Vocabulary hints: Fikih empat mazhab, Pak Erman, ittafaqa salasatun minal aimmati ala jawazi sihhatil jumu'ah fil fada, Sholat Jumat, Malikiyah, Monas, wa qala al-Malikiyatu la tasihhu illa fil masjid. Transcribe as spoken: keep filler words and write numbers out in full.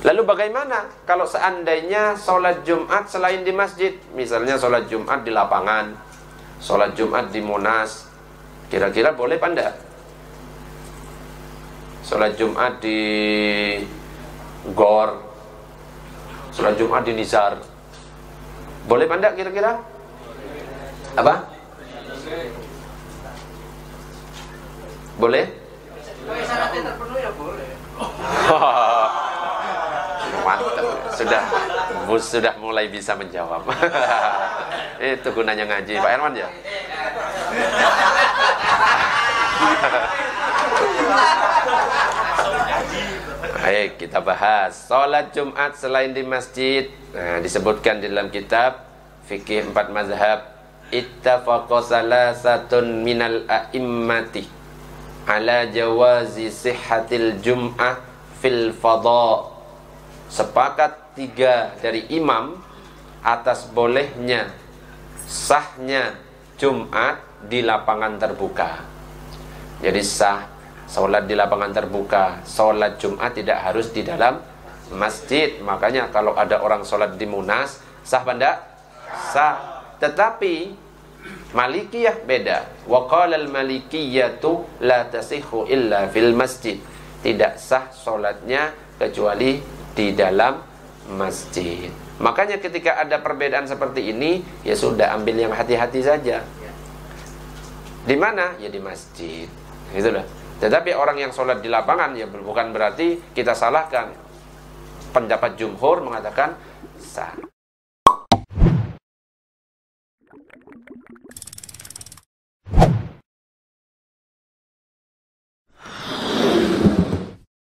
Lalu bagaimana kalau seandainya sholat Jumat selain di masjid? Misalnya sholat Jumat di lapangan, sholat Jumat di Monas, kira-kira boleh apa enggak? Sholat Jumat di Gor, sholat Jumat di Nizar, boleh apa enggak kira-kira? Apa? Boleh? Kalau syaratnya terpenuhi ya boleh. Mantap, sudah bus sudah mulai bisa menjawab. Itu gunanya ngaji Pak Erman ya. Baik, kita bahas sholat Jumat selain di masjid. Nah, disebutkan di dalam kitab Fikih Empat Mazhab, ittafaqa salasatun minal aimmati ala jawazi sihhatil jumu'ah fil fada. Sepakat tiga dari imam atas bolehnya sahnya Jumat di lapangan terbuka. Jadi sah sholat di lapangan terbuka. Sholat Jumat tidak harus di dalam masjid. Makanya kalau ada orang sholat di Munas, sah benda? Sah. Tetapi Malikiyah beda. Wa qala al-Malikiyatu la tasihhu illa fil masjid. Tidak sah sholatnya kecuali di dalam masjid. Makanya ketika ada perbedaan seperti ini, ya sudah, ambil yang hati-hati saja. Di mana? Ya di masjid. Itulah. Tetapi orang yang sholat di lapangan, ya bukan berarti kita salahkan. Pendapat jumhur mengatakan sah.